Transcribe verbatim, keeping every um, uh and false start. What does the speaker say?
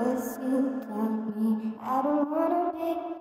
unless you love me. I don't wanna be